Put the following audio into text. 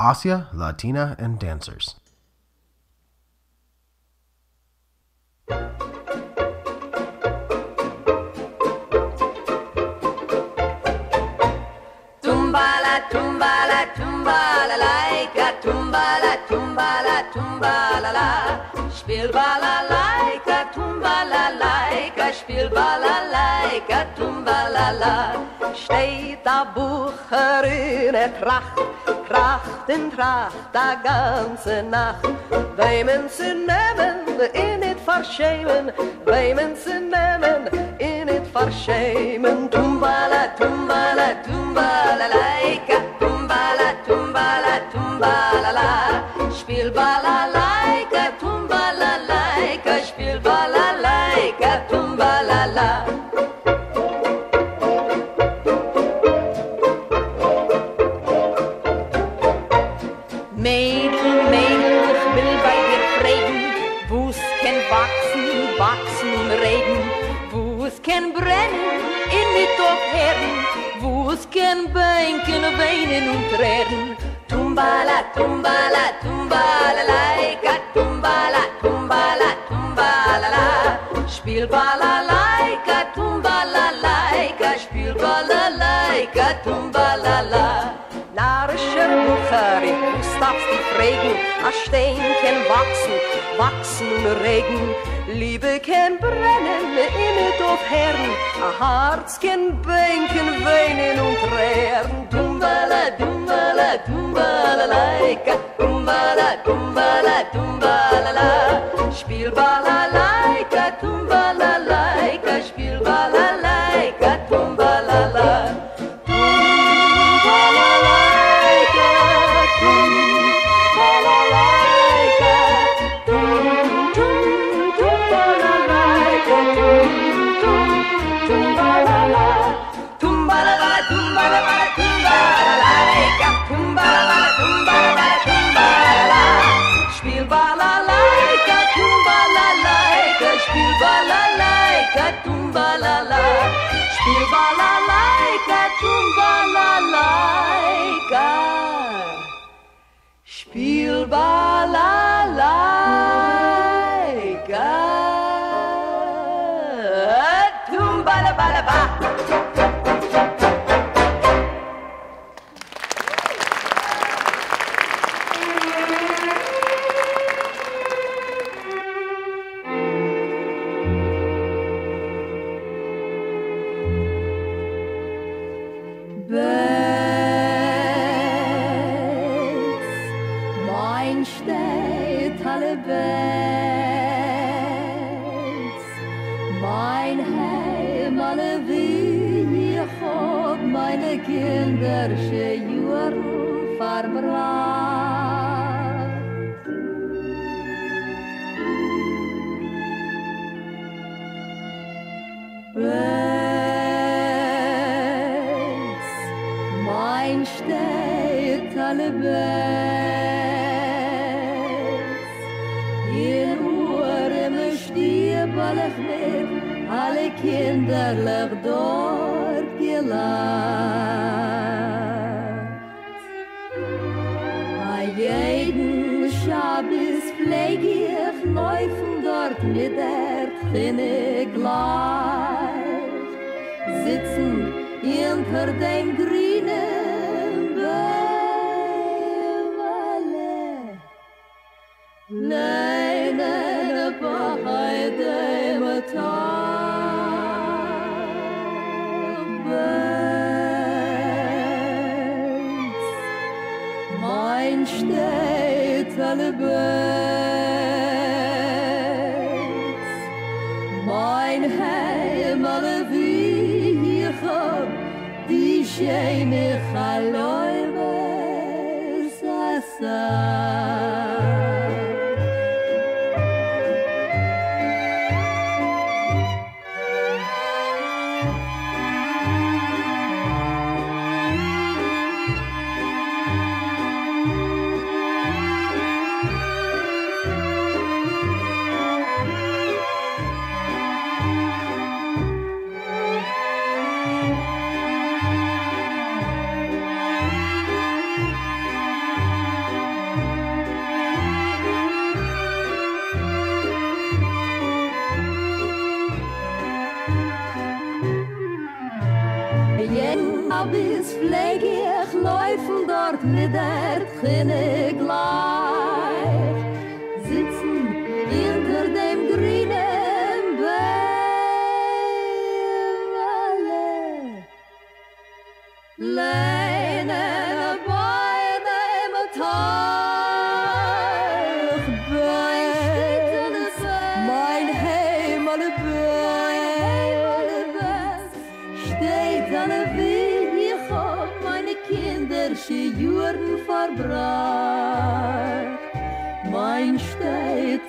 Asya, Latina, and dancers. Tumba la tumba la laika, tumba la tumba la tumba la la. Spielbala laika, tumba la laika, spielbala laika, tumba la la. Steht der Bucher in der Tracht, Tracht in Tracht, die ganze Nacht. Wem sie nehmen, ihn nicht verschämen, wem sie nehmen, ihn nicht verschämen. Tumba la tumba la tumba la laika. Spielbalalaika, tumbalalaika, spielbalalaika, tumbalala. Mädel, Mädel, ich will bei dir reden, wo's kann wachsen, wachsen und reden, wo's kann brennen, in mit auf Herren, wo's kann bänken, weinen und tränen. Tumbala, tumbala, tumbala laika, tumbala, tumbala, tumbala la. Spielbala laika, tumbala laika, spielbala laika, tumbala la. Narischer Bucher in Gustavs die Regen, a Stein kann wachsen, wachsen und regen. Liebe kann brennen, innet auf Herren, a Herz kann bänken, weinen und tränen. Tumbala, tumbala, tumbala laika, tumbala, tumbala, tumbala la. Spielbala laika, tumbala laika, spielbala laika, tumbala la. Spielbalalaika, Spielbalalaika, Tumbalabalaba. Steht alle Welt, mein Heim, alle Wien, ich hab meine kindersche Jahre verbracht. Welt, mein steht alle Welt, in Ruhe im Stiebalach mit, alle kinderlich dort gelacht. Bei jedem Schabbis pfleg ich laufen dort mit der Trinne gleich, sitzen hinter dem grünen Bäume. Mein steht alle Welt, mein Heim, alle wie ich hab die schöne Chaläume Sasa. mit der Träne gleich, sitzen hinter dem grünen Baum. Leine bei dem Tag, mein Heimatberg, steht an der Weg, ich hab meine kindersche Jugend verbracht. Mein steht